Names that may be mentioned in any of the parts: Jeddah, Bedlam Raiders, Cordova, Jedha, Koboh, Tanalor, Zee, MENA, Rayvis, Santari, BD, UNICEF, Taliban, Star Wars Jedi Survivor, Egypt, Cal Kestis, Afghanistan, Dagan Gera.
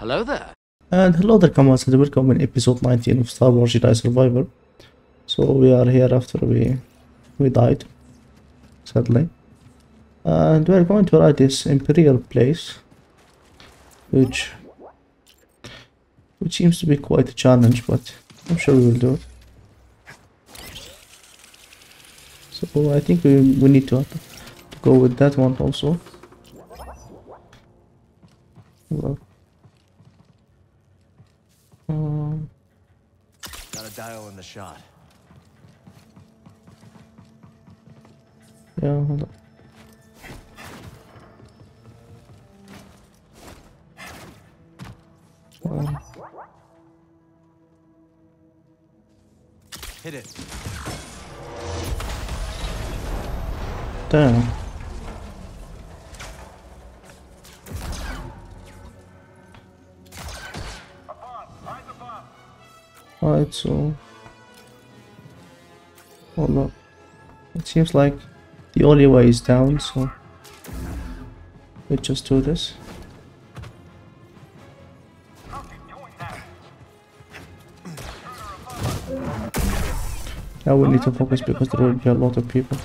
Hello there. And hello there, comrades, and welcome in episode 19 of Star Wars Jedi Survivor. So we are here after we died, sadly. And we are going to ride this Imperial place, which seems to be quite a challenge, but I'm sure we will do it. So I think we need to go with that one also. Well, got a dial in the shot. Yeah, hold on. Hit it. Damn. Alright, so hold up. It seems like the only way is down, so we just do this. Now we need to focus because there will be a lot of people.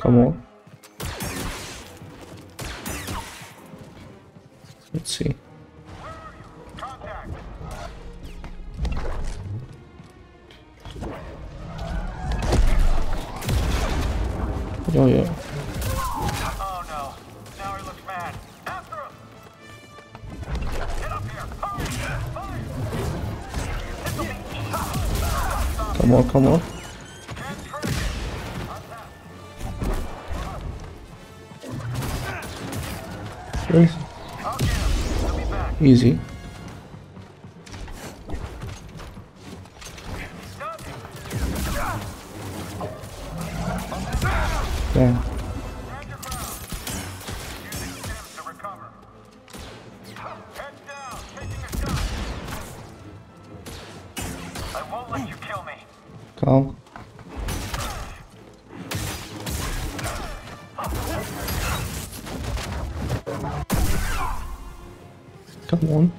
Come on. Let's see. Oh yeah. Come on, come on. Please. Easy. Damn. Calm. Come on.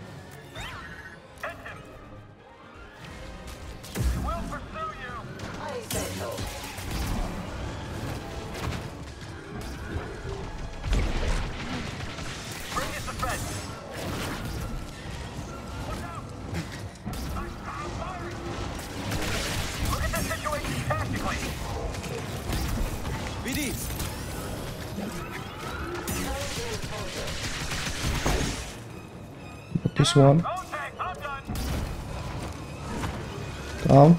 This one down.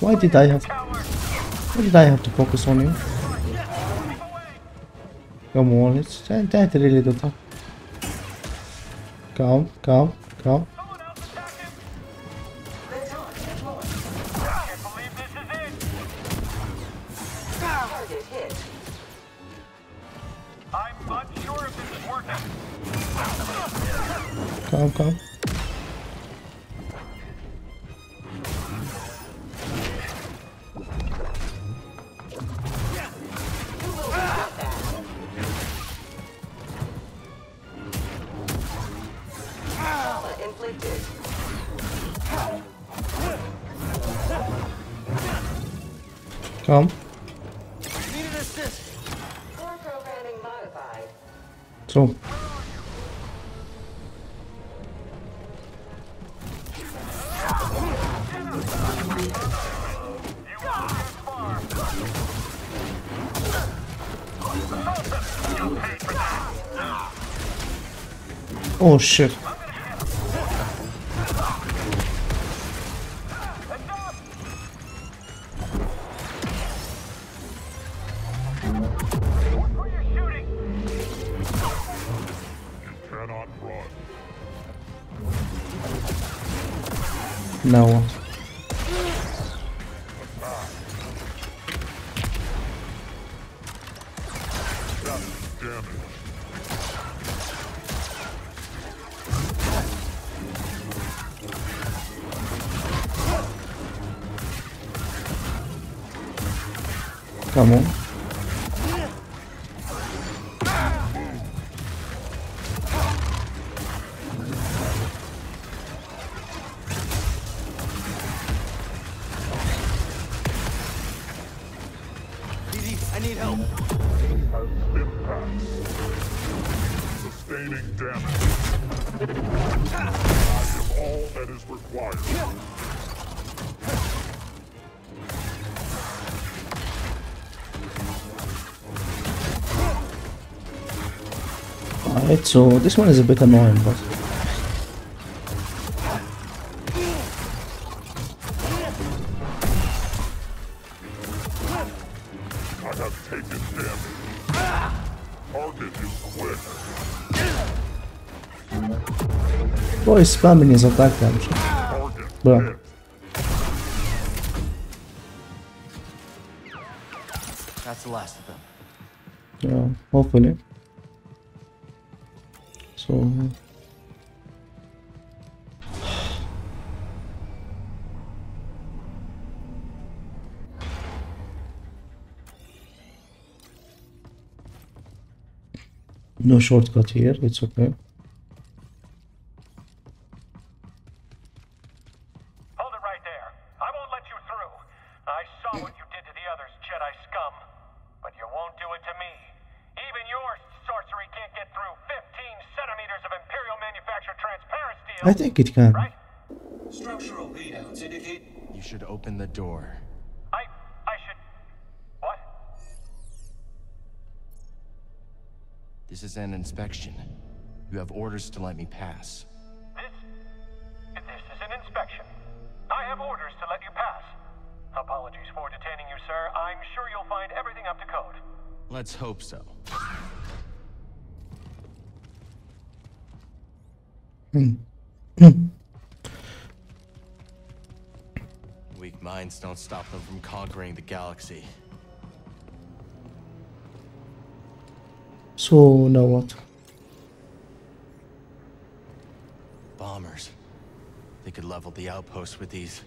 Why did I have to focus on you? Come on, it's that really don't help. Calm, calm, calm. Come, come. Come. So. Oh shit. No. Come on. BD, I need help. Sustaining damage. I have all that is required. Alright, so this one is a bit annoying, but I have taken damage. Target is quick. Boy, is spamming his attack damage. Bruh. That's the last of them. Yeah, hopefully. So no shortcut here, it's okay. Hold it right there. I won't let you through. I saw what you did to the others, Jedi scum, but you won't do it to me. Even your sorcery can't get through 15 centimeters of Imperial manufactured transparency. I think it can. Right? Structural readouts indicate you should open the door. I should... What? This is an inspection. You have orders to let me pass. This is an inspection. I have orders to let you pass. Apologies for detaining you, sir. I'm sure you'll find everything up to code. Let's hope so. Weak minds don't stop them from conquering the galaxy. So, now what? Bombers. They could level the outpost with these.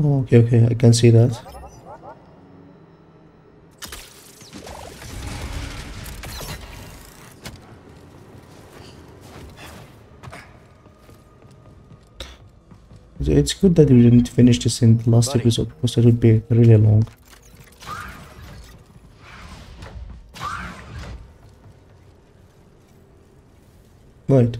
Oh, okay, I can see that. It's good that we didn't finish this in the last episode, because that would be really long. Right.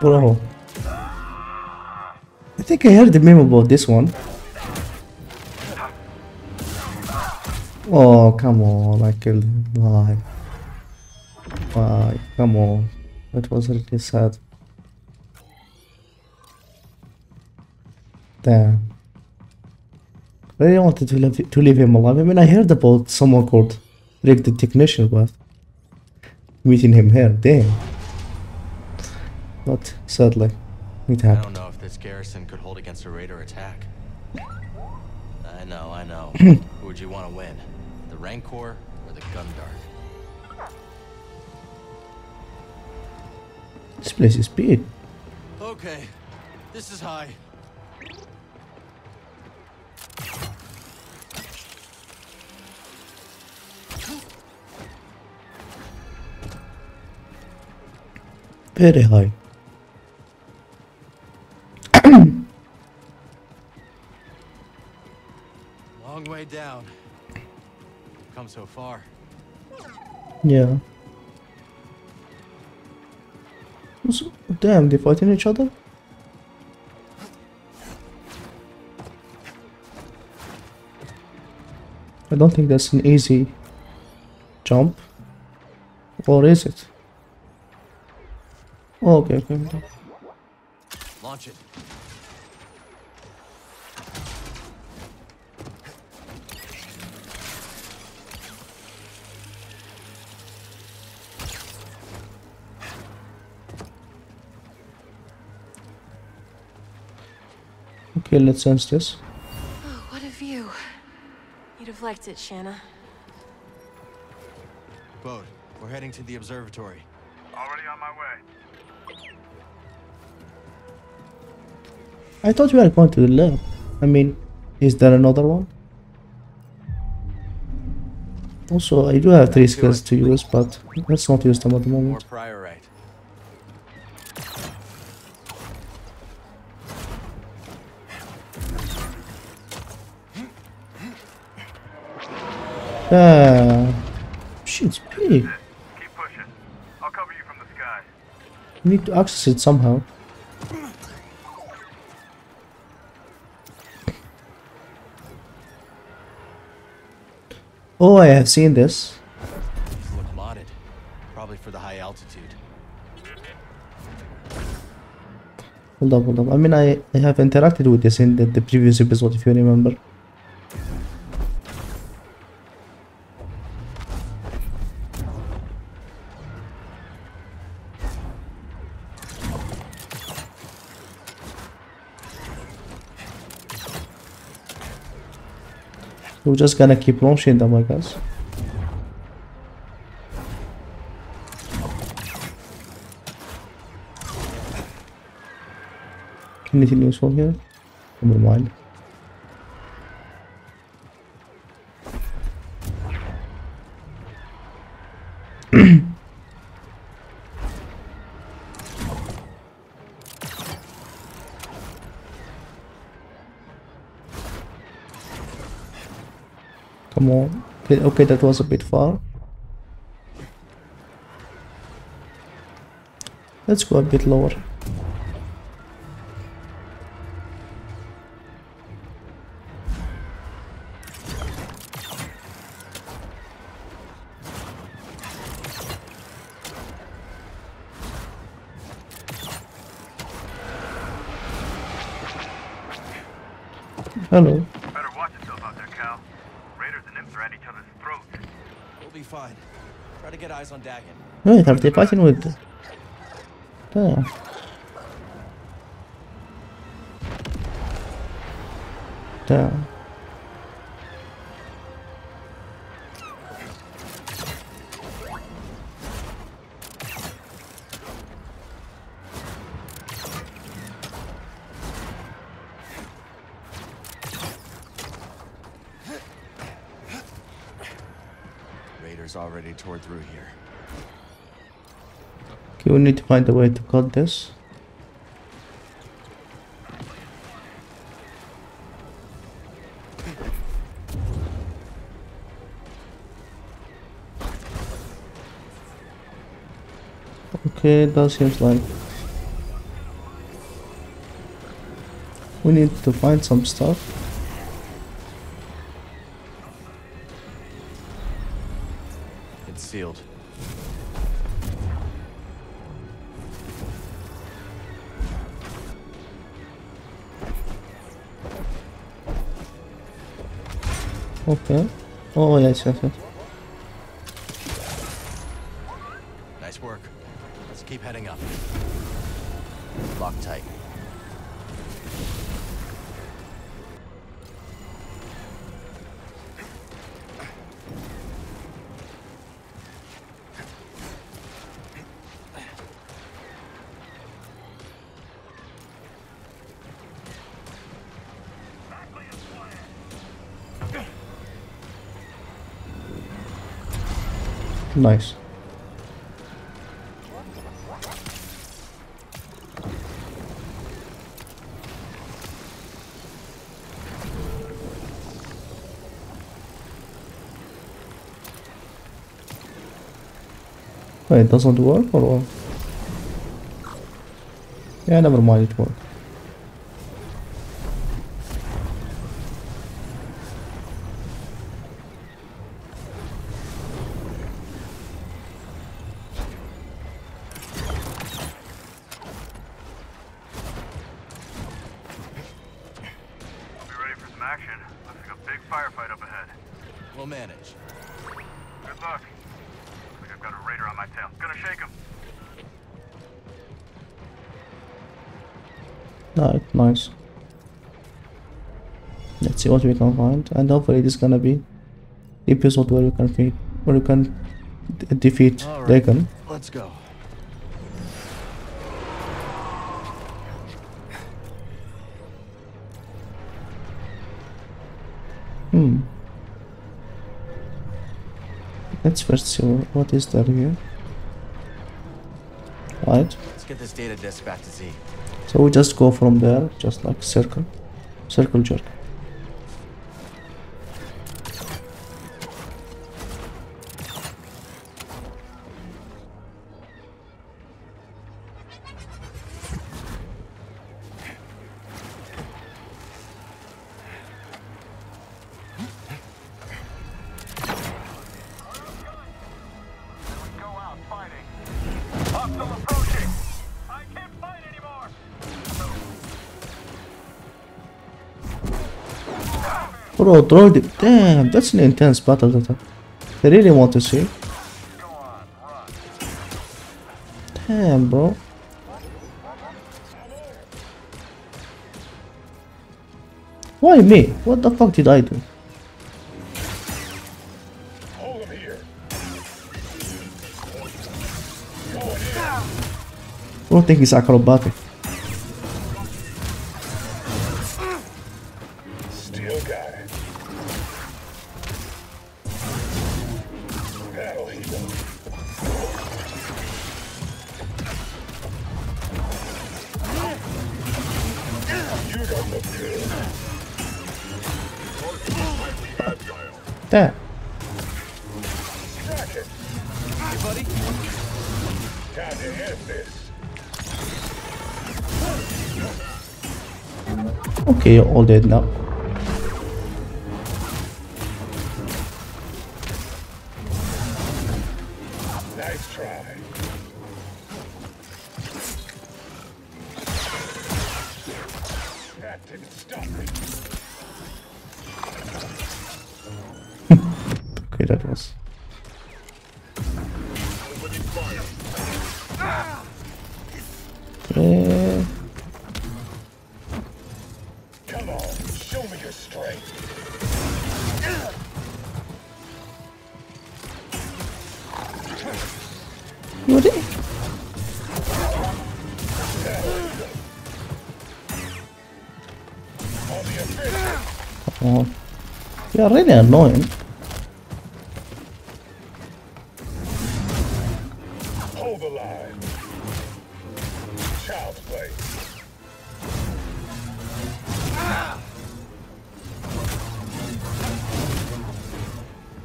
Bro, I think I heard the meme about this one. Oh, come on, I killed him. Why? Why? Come on. That was really sad. Damn. I really wanted to leave him alive. I mean, I heard about someone called Rick the Technician, but meeting him here, damn. But sadly, it happened. I don't know if this garrison could hold against a raider attack. I know. Who would you want to win? The Rancor or the Gundart? This place is big. Okay, this is high. Very high. Long way down. Come so far. Yeah. Damn, they fighting each other? I don't think that's an easy jump. Or is it? Oh, okay. Launch it. Okay, let's sense this. Oh, what a view. You'd have liked it, Shanna. boat. We're heading to the observatory. Already on my way. I thought we were going to the left. I mean, is there another one? Also, I do have 3 skills to use, but let's not use them at the moment. Shit's big. Keep pushing. I'll cover you from the sky. We need to access it somehow. Oh, I have seen this. These look modded, probably for the high altitude. Hold up. I mean, I have interacted with this in the previous episode, if you remember. We're just gonna keep launching them, I guess. Anything useful here? Never mind. Okay, that was a bit far. Let's go a bit lower. Hello. Wait, are they fighting with? Damn. Damn. Raiders already tore through here. Okay, we need to find a way to cut this. Okay, that seems like we need to find some stuff. It's sealed. Okay. Oh, yes, yes, yes. Nice work. Let's keep heading up. Lock tight. Nice. Wait, it doesn't work or what? Yeah, never mind, it worked. Nice. Let's see what we can find, and hopefully it is gonna be the episode where we can defeat Dagan. Let's go. Let's first see what is there here. Right. Let's get this data disk back to Z. So we just go from there, just like circle jerk. Bro, throw the damn, that's an intense battle that I really want to see. Damn, bro. Why me? What the fuck did I do? I don't think it's acrobatic. There. Hey, buddy. Time to end this. Okay, you're all dead now. Nice try. That didn't stop me. Okay, that was. Okay. Come on, show me your strength. What? Oh, you are really annoying.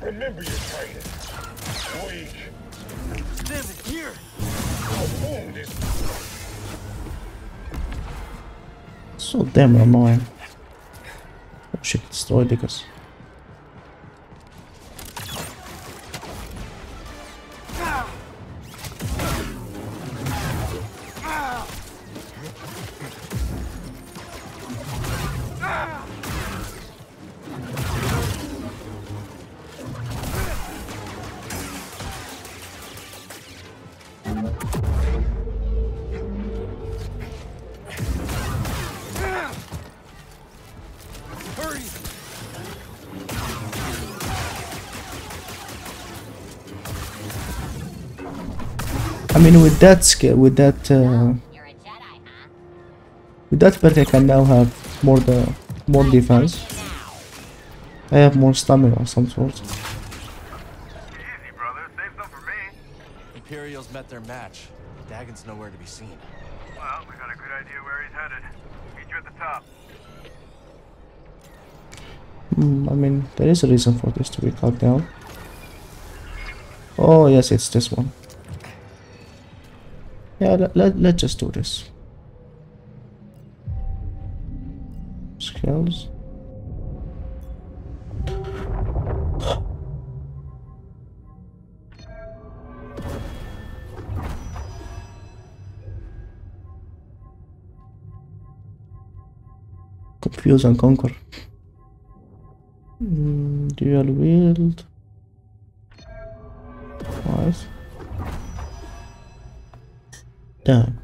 Remember your training. Weak. Damn it, here. So damn annoying. Oh shit, destroy diggers. I mean, with that skill, with that perk, I can now have more defense. I have more stamina of some sort. Easy, brother. Saved up for me. Imperials met their match. Dagon's nowhere to be seen. Well, we got a good idea where he's headed. Meet you at the top. I mean, there is a reason for this to be cut down. Oh yes, it's this one. Yeah, let's just do this. Skills. Confuse and conquer. Dual wield. Nice. Damn,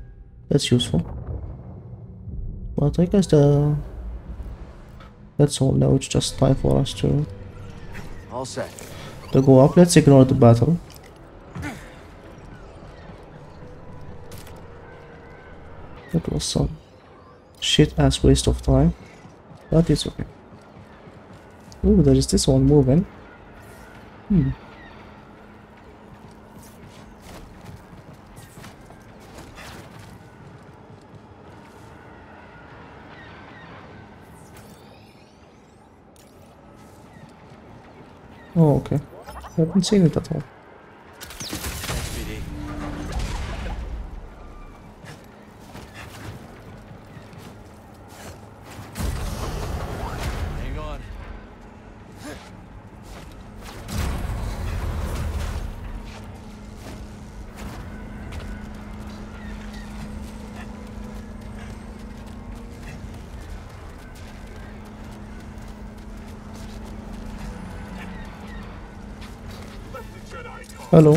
that's useful. But I guess that's all. Now it's just time for us to go up. Let's ignore the battle. It was some shit-ass waste of time, but it's okay. Oh, there is this one moving. Oh, okay. I haven't seen it at all. Thanks, BD. Hang on. Hello.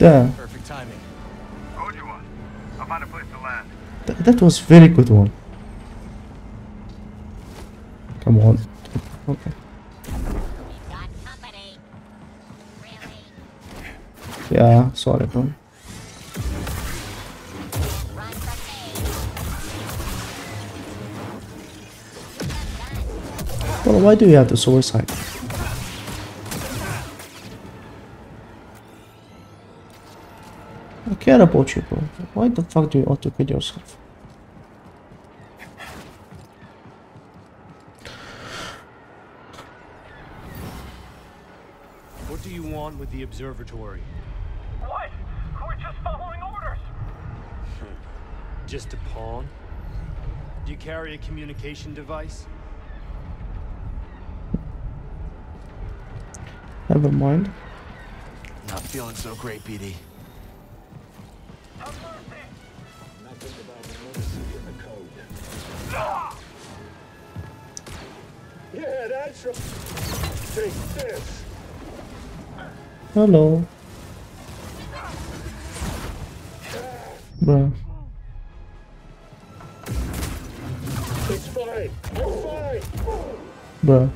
Damn. Perfect timing. Hold you on. I found a place to land. That was very good one. Come on. Okay. We got company. Really? Yeah, sorry, bro. Well, why do you have to suicide? I care about you, bro. Why the fuck do you want to kill yourself? What do you want with the observatory? What? We're just following orders. Just a pawn? Do you carry a communication device? Never mind. Not feeling so great, BD. Yeah, that's right. Take this. Hello. Bruh. It's fine. It's fine. Bruh.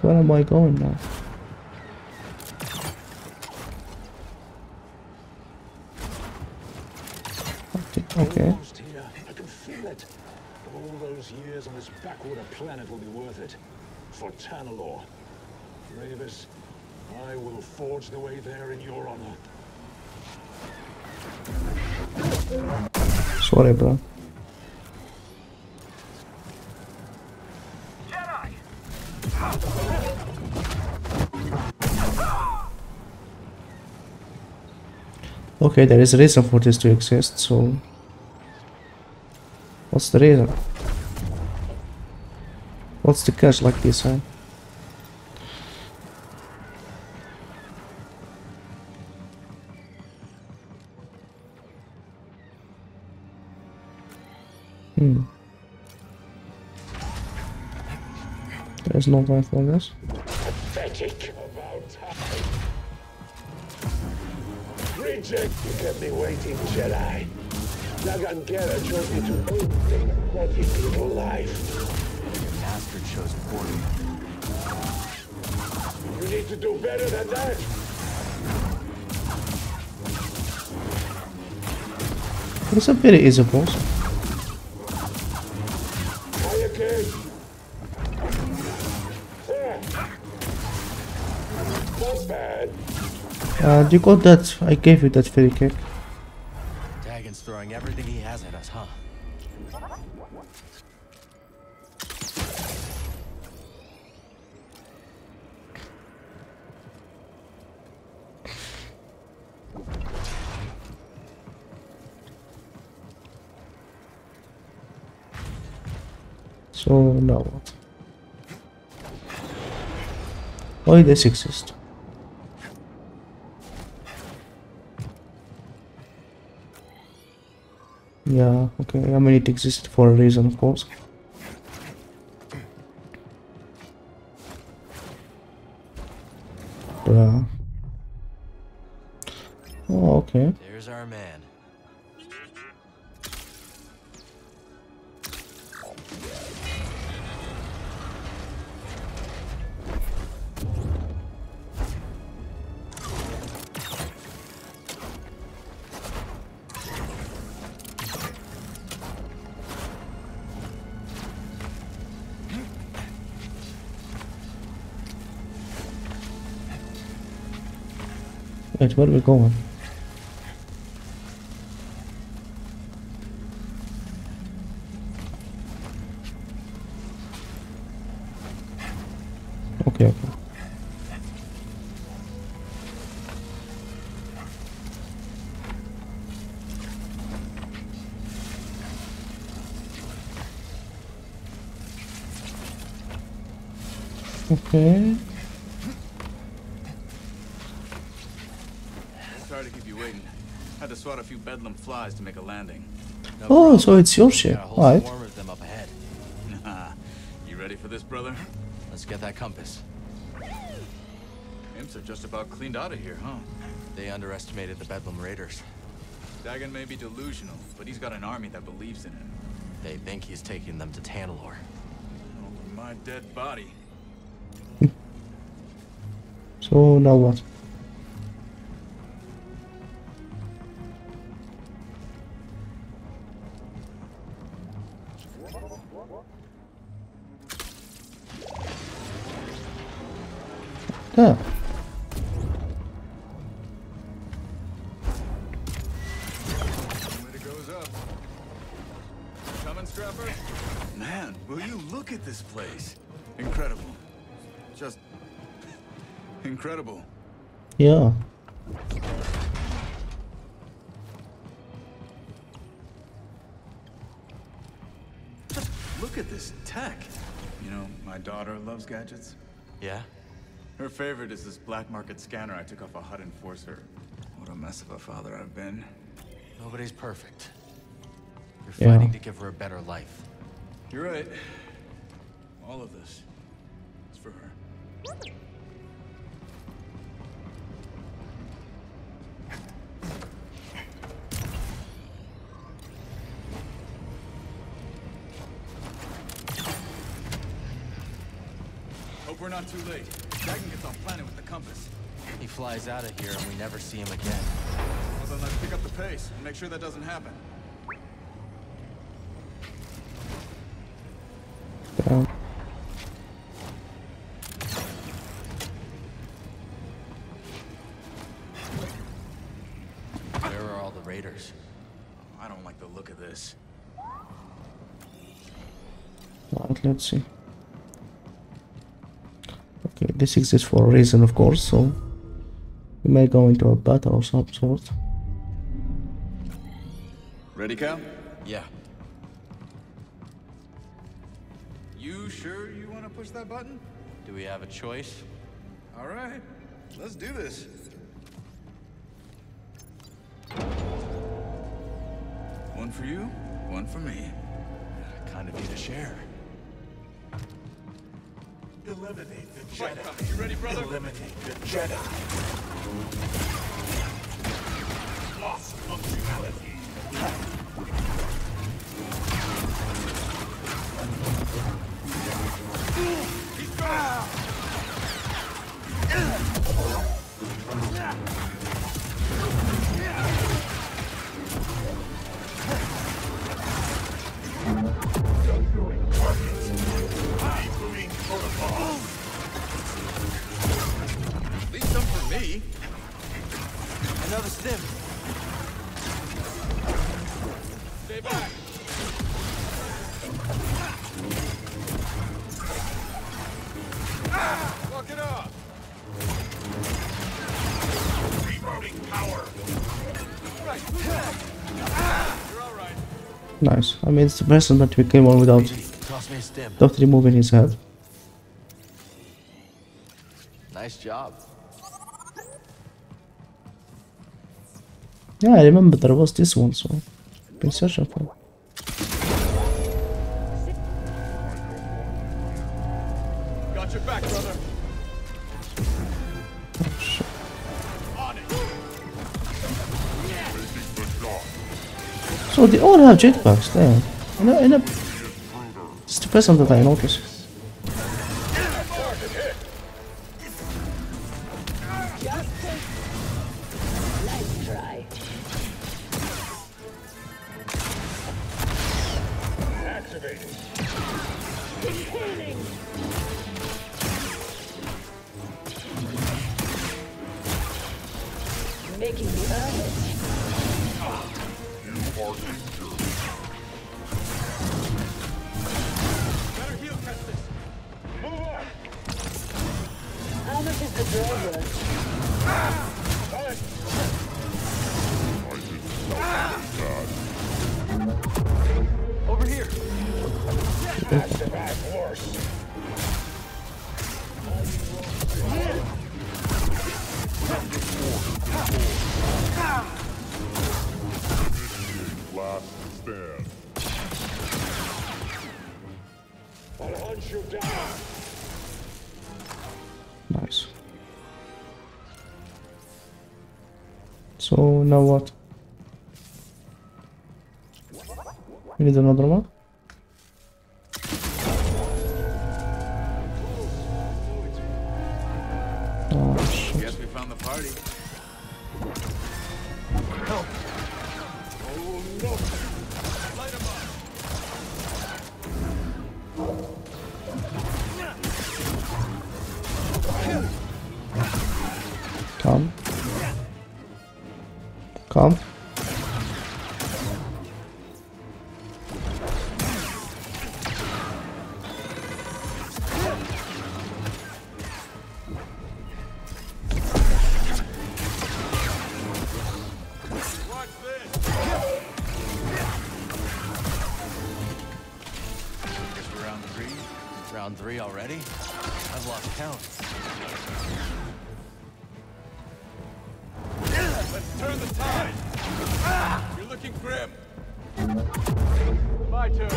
Where am I going now? Okay. Almost here. I can feel it. All those years on this backwater planet will be worth it. For Tanalor. Rayvis, I will forge the way there in your honor. Sorry, bro. Okay, there is a reason for this to exist, so... What's the reason? What's the catch like this, huh? There's no time for this. Reject you kept me waiting, Jedi. Dagan Gera chose me to open what he did for life. Your master chose for you. You need to do better than that. It's a bit easy, boss. Are you okay? Not bad. You got that? I gave you that free kick. Dagan's throwing everything he has at us, huh? So now what? Why does this exist? Yeah, okay, I mean it existed for a reason, of course. Bruh. Oh, okay. There's our man. that's where we're going. Okay. Okay. Sorry to keep you waiting. Had to swat a few bedlam flies to make a landing. No problem. So it's your ship. All right. You ready for this, brother? Let's get that compass. Imps are just about cleaned out of here, huh? They underestimated the Bedlam Raiders. Dagan may be delusional, but he's got an army that believes in him. They think he's taking them to Tanalor. Over my dead body. So now what? There. It goes up. Coming, Scrapper? Man, will you look at this place? Incredible. Just incredible. Yeah. Just look at this tech. You know, my daughter loves gadgets. Yeah? Her favorite is this black market scanner I took off a HUD enforcer. What a mess of a father I've been. Nobody's perfect. You're fighting to give her a better life. You're right. All of this is for her. Hope we're not too late. Dragon gets off planet with the compass. He flies out of here and we never see him again. Well, then let's pick up the pace and make sure that doesn't happen. Where are all the raiders? I don't like the look of this. Alright, let's see. This exists for a reason, of course, so we may go into a battle of some sort. Ready, Cal? Yeah. You sure you want to push that button? Do we have a choice? All right, let's do this. One for you, one for me. I kind of need a share. Eliminate the Jedha. You ready, brother? Eliminate the Jedha. Loss of functionality. He's another stim. Stay back. Fuck it up. Reloading power. Right. You're all right. Nice. I mean, it's the person that we came on without. Without removing his head. Nice job. Yeah, I remember there was this one, so I've been searching for it. Got your back, brother. Oh, shit. On it. Yeah. So they all have jetpacks there. It's the first time that I noticed. Better heal, Kestis. Move on. How much is the door worth? I didn't know that. Over here. That's the bad horse. Last stand. I'll hunt you down. Nice. So now what? We need another one. Come. Round 3 already? I've lost count. Turn the tide! Ah! You're looking grim! My turn!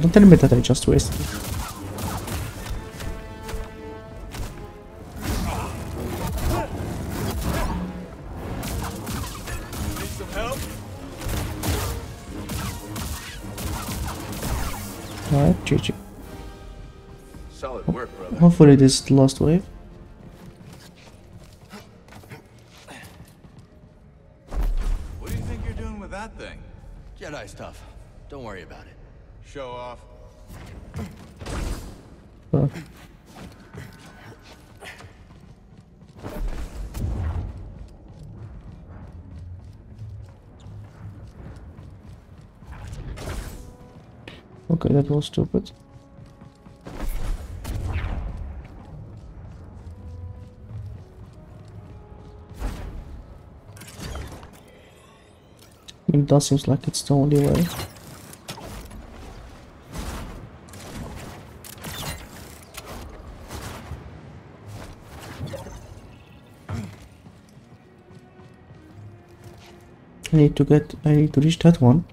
Don't tell me that I just wasted it. Need some help? Alright, GG. Solid work, brother. Hopefully this is the last wave. Jedi stuff. Don't worry about it. Show off. Huh. Okay, that was stupid. It does seem like it's the only way. I need to reach that one.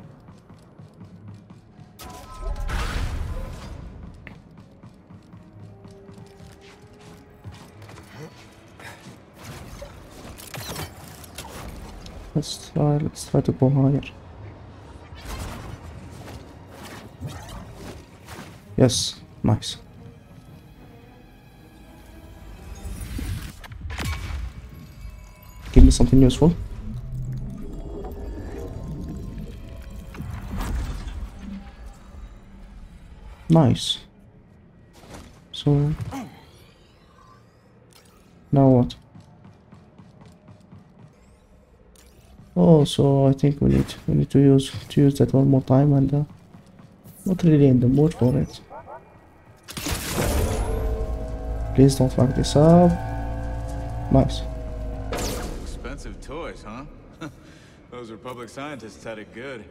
Let's try to go higher. Yes, nice. Give me something useful. Nice. So now what? Oh, so I think we need to use that one more time, and not really in the mood for it. Please don't fuck this up. Nice. Expensive toys, huh? Those Republic scientists had it good.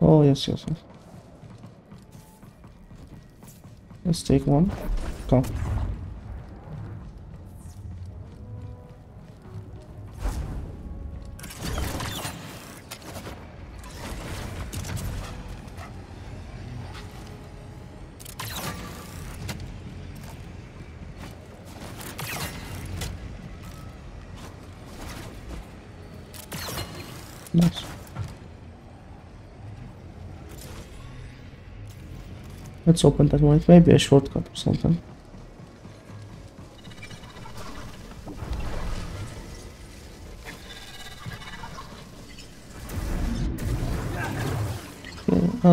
Oh yes. Let's take one. Come. Nice. Let's open that one. It may be a shortcut or something. Okay,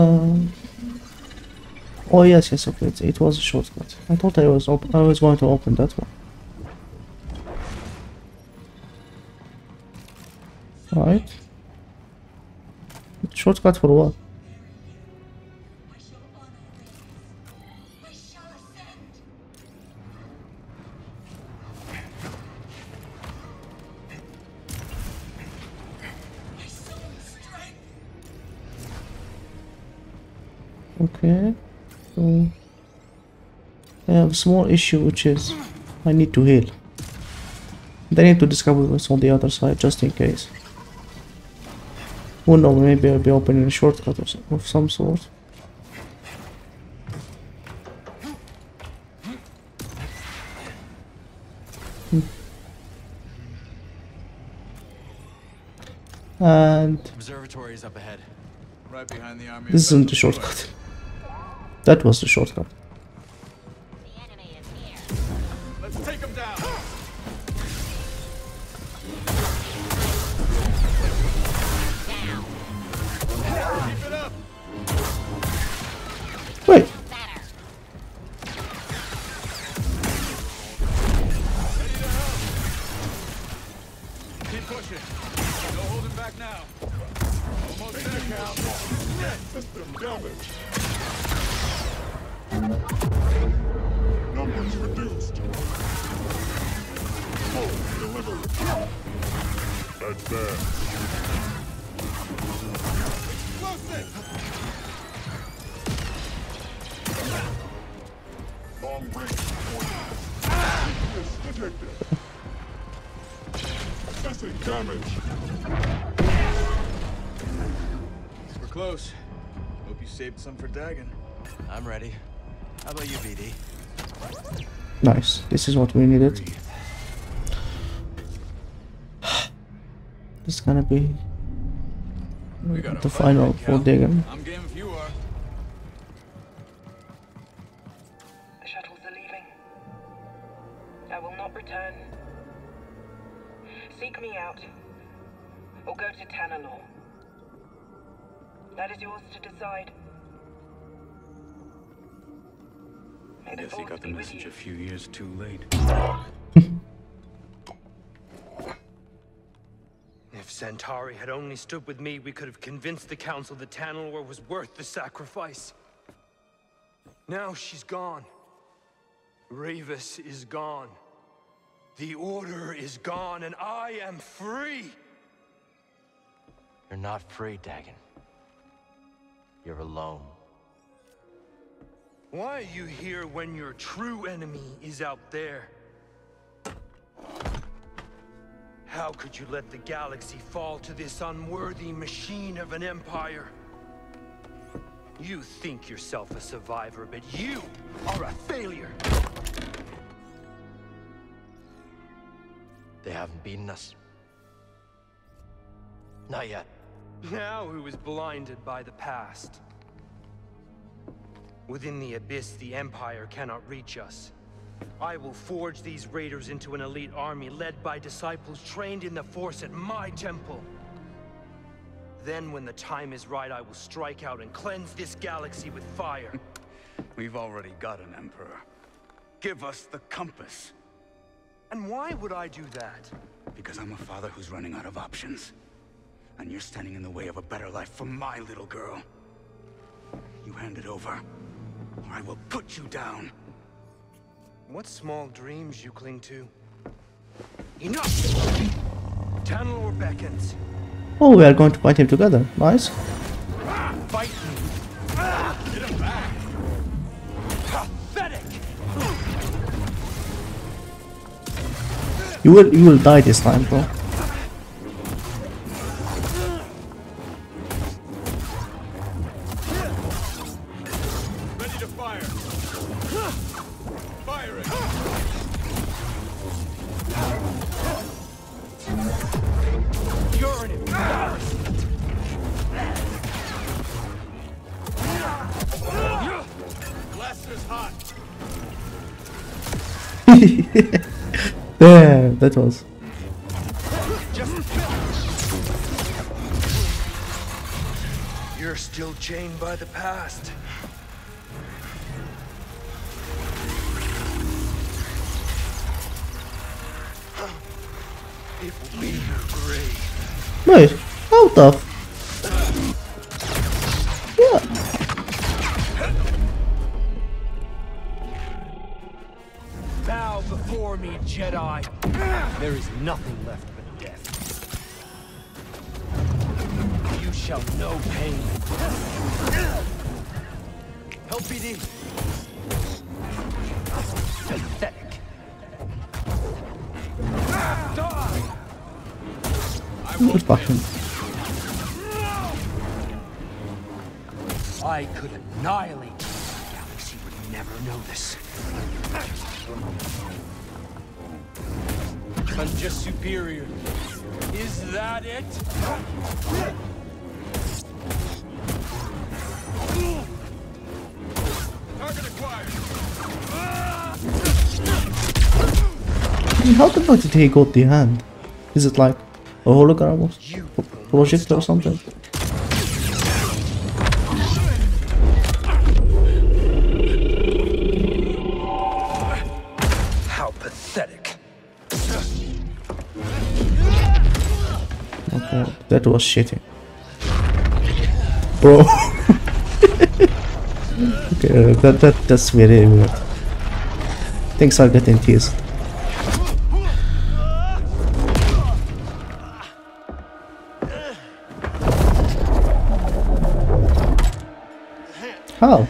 oh yes. Okay, it was a shortcut. I thought I was going to open that one. Alright. Shortcut for what? Okay, so I have a small issue, which is I need to heal. They need to discover what's on the other side, just in case. Who knows, maybe I'll be opening a shortcut of some sort. And observatory is up ahead, right behind the army. This isn't the shortcut. That was the shortcut. The enemy is here. Let's take him down. Keep it up. Wait. Keep pushing. No holding back now. Almost there, Cal. System damage. Numbers reduced. Full delivery. Advance. Explosive. Long range point. Detected. Assessing damage. We're close. Hope you saved some for Dagan. I'm ready. How about you, BD? Nice. This is what we needed. This is gonna be the final for Dagan. I'm game if you are. The shuttles are leaving. I will not return. Seek me out, or go to Tanalor. That is yours to decide. I guess he got the message a few years too late. If Santari had only stood with me, we could have convinced the council that Tanalor was worth the sacrifice. Now she's gone. Rayvis is gone. The Order is gone, and I am free! You're not free, Dagan. You're alone. Why are you here when your true enemy is out there? How could you let the galaxy fall to this unworthy machine of an empire? You think yourself a survivor, but you are a failure! They haven't beaten us. Not yet. Now who is blinded by the past? Within the abyss, the Empire cannot reach us. I will forge these raiders into an elite army led by disciples trained in the Force at my temple. Then when the time is right, I will strike out and cleanse this galaxy with fire. We've already got an Emperor. Give us the compass. And why would I do that? Because I'm a father who's running out of options. And you're standing in the way of a better life for my little girl. You hand it over, or I will put you down. What small dreams you cling to? Enough! Tanalor beckons. Oh, we are going to fight him together. Nice. Fight me. Get him back. Pathetic. You will die this time, bro. Yeah, that was. You're still chained by the past. It will be your grave. Mate, how the f- What? Bow before me, Jedi. There is nothing left but death. You shall know pain. Help BD. Pathetic. Die! With passion. I could annihilate you. The galaxy would never know this. I'm just superior. Is that it? Target acquired. How the fuck did he got the hand? Is it like a hologram projector or something? How pathetic. Okay, that was shitty. Bro. Okay, that's very weird. Things are getting teased. How?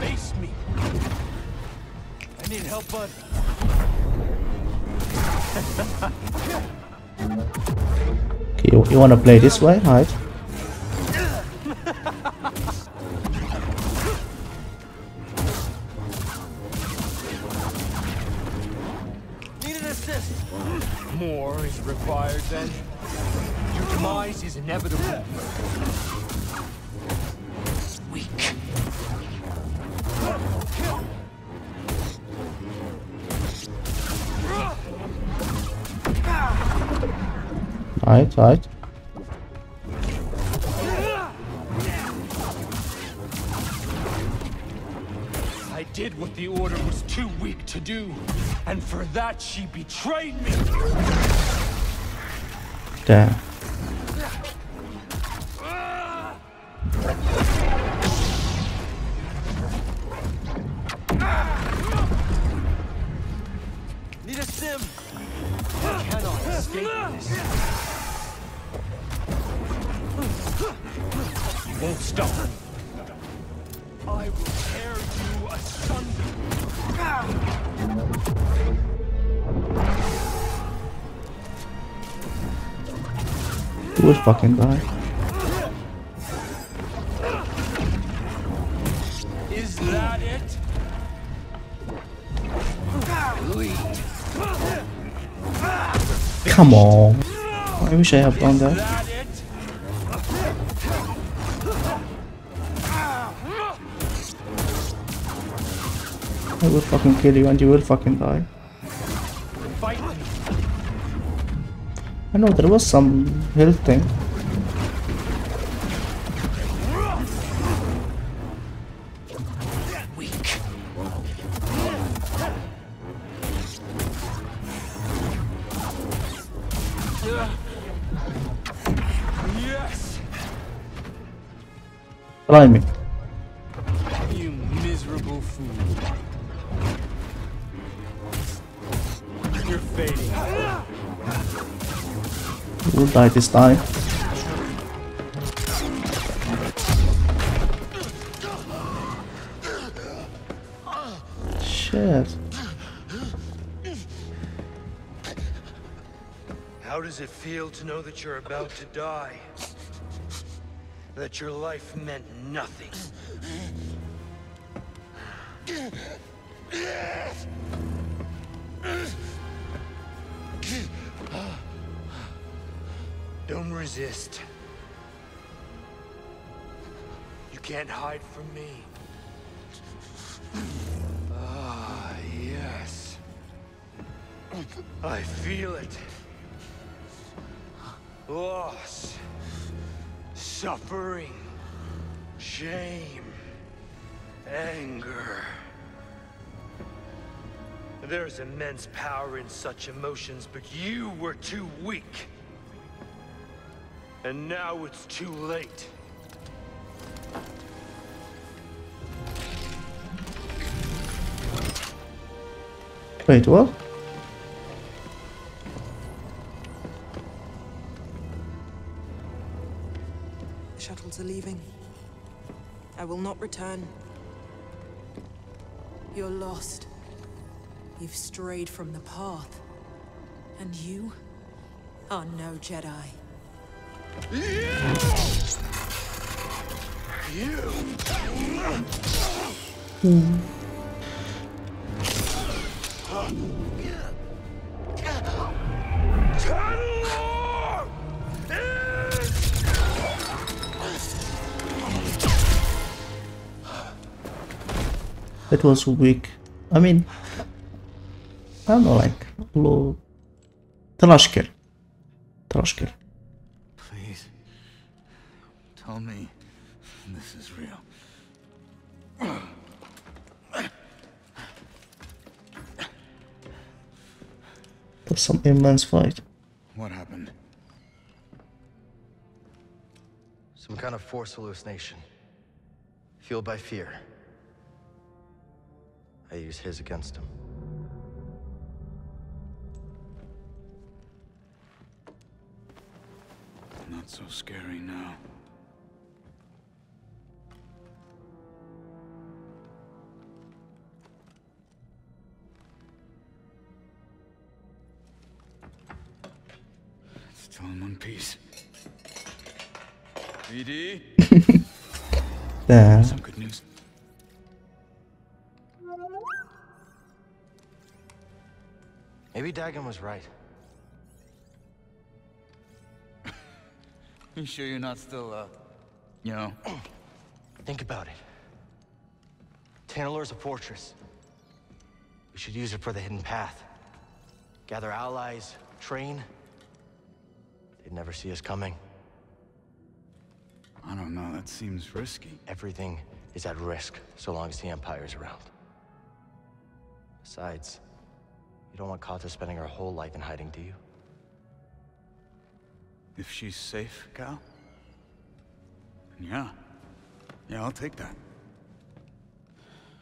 Face me. I need help, bud. Okay, you wanna play this way? Alright. Needed assist. More is required then. Your demise is inevitable. Weak. Alright, alright. I did what the order was too weak to do, and for that she betrayed me. Damn. Need a sim. I cannot escape this. You won't stop. I will tear you asunder. Who would fucking die? Is that it? Come on. I wish I had done that. I will fucking kill you and you will fucking die. I know there was some health thing. Yes. Try me. You miserable fool. You're fading. You will die this time. Shit. How does it feel to know that you're about to die? That your life meant nothing? Don't resist. You can't hide from me. I feel it. Loss, suffering, shame, anger. There's immense power in such emotions, but you were too weak. And now it's too late. Wait, what? The shuttles are leaving. I will not return. You're lost. You've strayed from the path. And you are no Jedi. Tanalor That was weak. I mean, I don't know, like low. Troszkę. Please tell me this is real. Some immense fight. What happened? Some kind of force hallucination. Fueled by fear. I use his against him. Not so scary now. Still in one piece. BD? There. Some good news. Maybe Dagan was right. You sure you're not still, you know? Think about it. Tanalor's a fortress. We should use it for the hidden path. Gather allies, train. They'd never see us coming. I don't know, that seems risky. Everything is at risk, so long as the Empire's around. Besides, you don't want Kata spending her whole life in hiding, do you? If she's safe, Cal? Yeah. Yeah, I'll take that.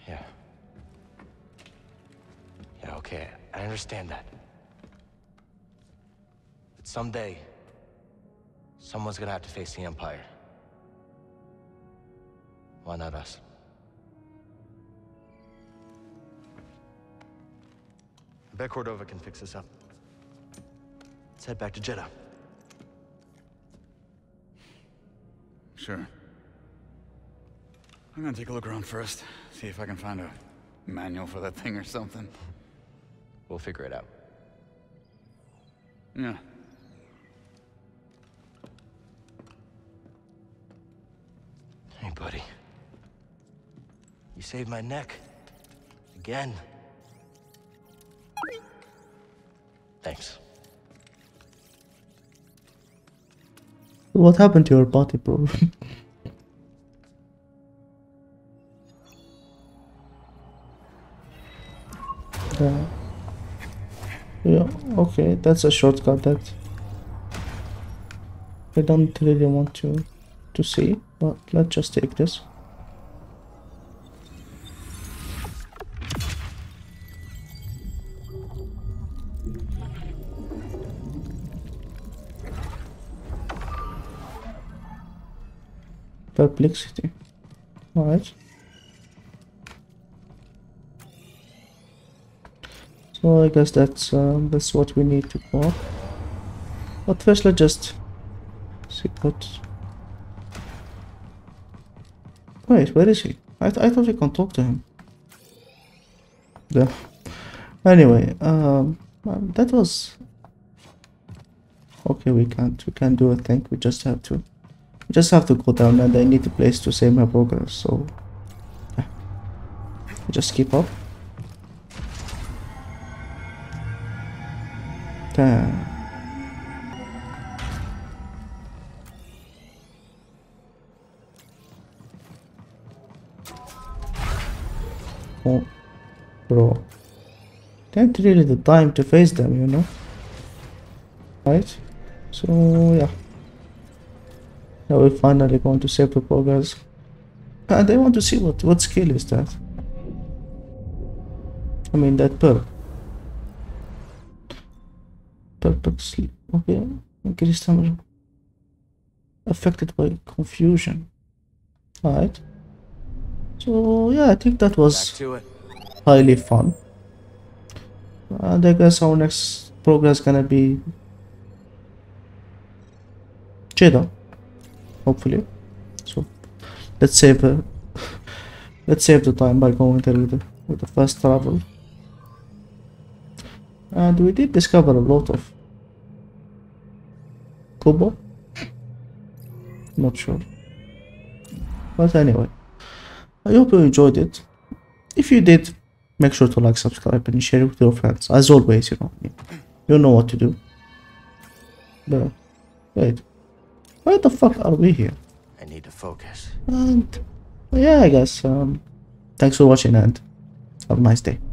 Yeah. Yeah, okay, I understand that. But someday, someone's gonna have to face the Empire. Why not us? I bet Cordova can fix this up. Let's head back to Jeddah. Sure. I'm gonna take a look around first, see if I can find a manual for that thing or something. We'll figure it out. Yeah. Hey, buddy. You saved my neck. Again. Thanks. What happened to your body, bro? Yeah, okay, that's a shortcut that I don't really want to see, but let's just take this. Perplexity. Alright. So I guess that's what we need to go. But first, let's just see what. Wait, where is he? I thought we can talk to him. Yeah. Anyway, that was okay. We can't do a thing. We just have to go down, and I need a place to save my progress. So yeah. Just keep up. kita. Oh, bro. That's really the time to face them, you know. Right? So, yeah. Now we're finally going to save the poor guys. And I want to see what skill is that. I mean, that perk. Perfect sleep. Okay. Increased stamina. Affected by confusion. Alright. So, yeah, I think that was highly fun. And I guess our next progress gonna be Jeddah, hopefully. So let's save the time by going there with the fast travel. And we did discover a lot of Koboh. Not sure, but anyway, I hope you enjoyed it. If you did, make sure to like, subscribe, and share it with your friends. As always, you know what to do. But wait, why the fuck are we here? I need to focus. And yeah, I guess. Thanks for watching, and have a nice day.